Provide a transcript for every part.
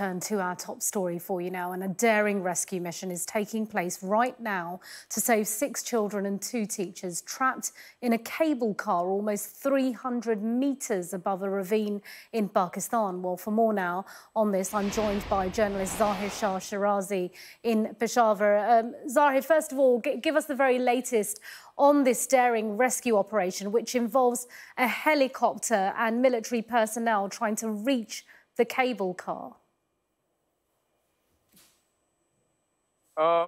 Turn to our top story for you now, and a daring rescue mission is taking place right now to save 6 children and 2 teachers trapped in a cable car almost 300 metres above a ravine in Pakistan. Well, for more now on this, I'm joined by journalist Zahir Shah Shirazi in Peshawar. Zahir, first of all, give us the very latest on this daring rescue operation, which involves a helicopter and military personnel trying to reach the cable car. The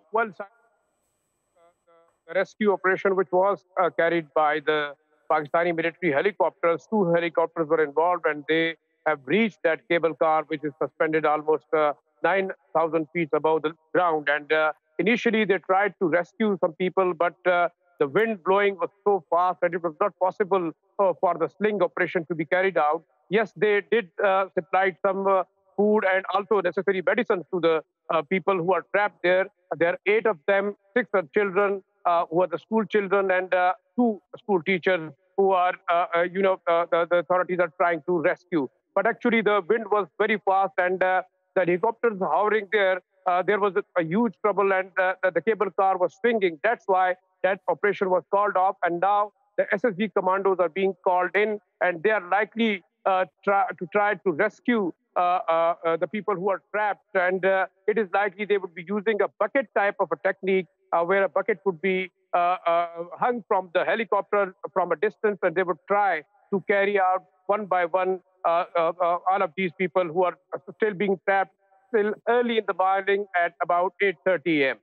rescue operation, which was carried by the Pakistani military helicopters, 2 helicopters were involved, and they have reached that cable car, which is suspended almost 9,000 feet above the ground. And initially, they tried to rescue some people, but the wind blowing was so fast that it was not possible for the sling operation to be carried out. Yes, they did supply some food and also necessary medicines to the people who are trapped there. There are 8 of them, 6 are children who are the school children, and 2 school teachers who are, the authorities are trying to rescue. But actually, the wind was very fast, and the helicopters hovering there, there was a huge trouble, and the cable car was swinging. That's why that operation was called off, and now the SSG commandos are being called in, and they are likely to try to rescue the people who are trapped, and it is likely they would be using a bucket type of a technique where a bucket would be hung from the helicopter from a distance, and they would try to carry out one by one all of these people who are still being trapped till early in the morning at about 8:30 a.m.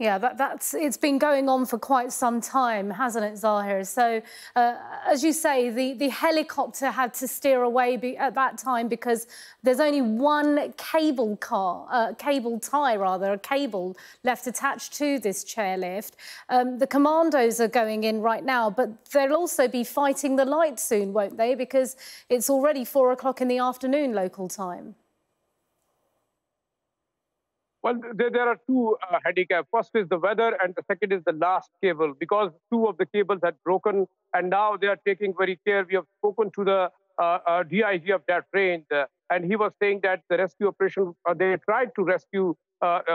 Yeah, it's been going on for quite some time, hasn't it, Zahir? So, as you say, the helicopter had to steer away at that time because there's only one cable car, a cable left attached to this chairlift. The commandos are going in right now, but they'll also be fighting the light soon, won't they? Because it's already 4 o'clock in the afternoon local time. Well, there are 2 handicaps. First is the weather, and the second is the last cable, because 2 of the cables had broken, and now they are taking very care. We have spoken to the DIG of that range, and he was saying that the rescue operation, they tried to rescue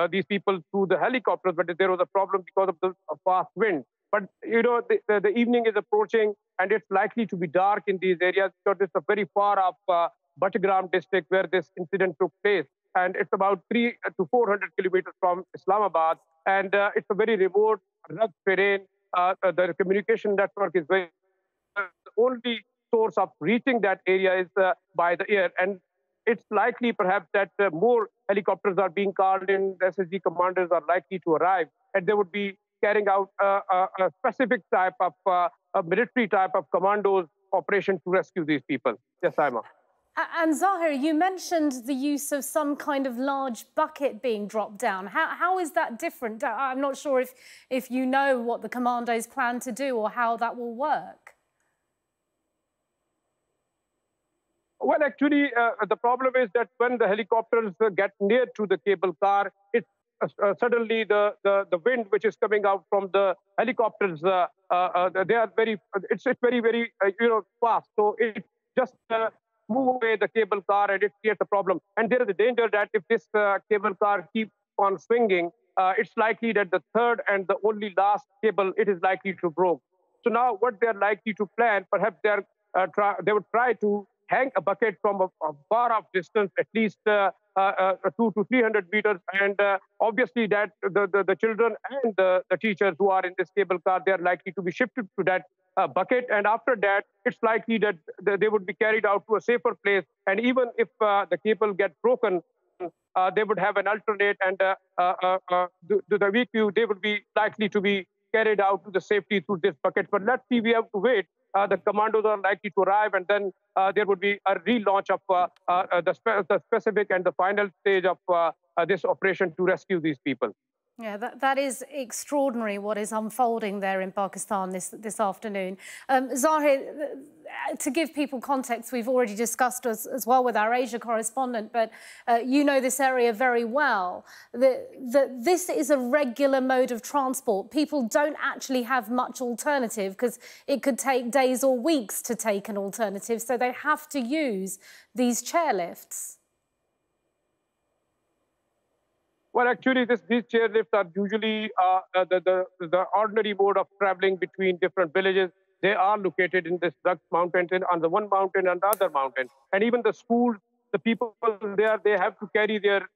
these people through the helicopters, but there was a problem because of the fast wind. But, you know, the evening is approaching, and it's likely to be dark in these areas because it's a very far off Battagram district where this incident took place. And it's about 300 to 400 kilometers from Islamabad, and it's a very remote, rugged terrain. The communication network is very. The only source of reaching that area is by the air, and it's likely, perhaps, that more helicopters are being called in. The SSG commanders are likely to arrive, and they would be carrying out a specific type of a military type of commandos operation to rescue these people. Yes, Ima. And Zahir, you mentioned the use of some kind of large bucket being dropped down. How is that different? I'm not sure if you know what the commandos plan to do or how that will work. Well, actually, the problem is that when the helicopters get near to the cable car, it's suddenly the wind which is coming out from the helicopters, they are very, it's very, very, fast. So it just move away the cable car, and it creates a problem. And there is a danger that if this cable car keeps on swinging, it's likely that the 3rd and the only last cable, it is likely to broke. So now what they're likely to plan, perhaps they would try to hang a bucket from a far-off distance, at least 200 to 300 meters. And obviously that the children and the teachers who are in this cable car, they are likely to be shifted to that bucket, and after that, it's likely that they would be carried out to a safer place. And even if the cable gets broken, they would have an alternate, and the weak view, they would be likely to be carried out to the safety through this bucket. But let's see, we have to wait. The commandos are likely to arrive, and then there would be a relaunch of the specific and the final stage of this operation to rescue these people. Yeah, that is extraordinary what is unfolding there in Pakistan this afternoon. Zahir, to give people context, we've already discussed as well with our Asia correspondent, but you know this area very well. This is a regular mode of transport. People don't actually have much alternative because it could take days or weeks to take an alternative, so they have to use these chairlifts. Well, actually, these chairlifts are usually the ordinary mode of traveling between different villages. They are located in this rugged mountains, and on the one mountain and the other mountain. And even the schools, the people there, they have to carry their...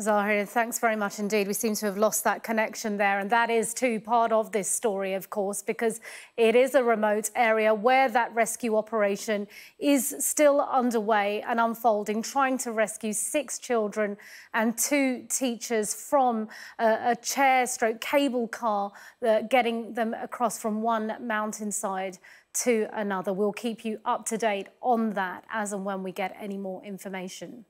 Zahir, thanks very much indeed. We seem to have lost that connection there. And that is, too, part of this story, of course, because it is a remote area where that rescue operation is still underway and unfolding, trying to rescue 6 children and 2 teachers from a chair/cable car, getting them across from one mountainside to another. We'll keep you up to date on that as and when we get any more information.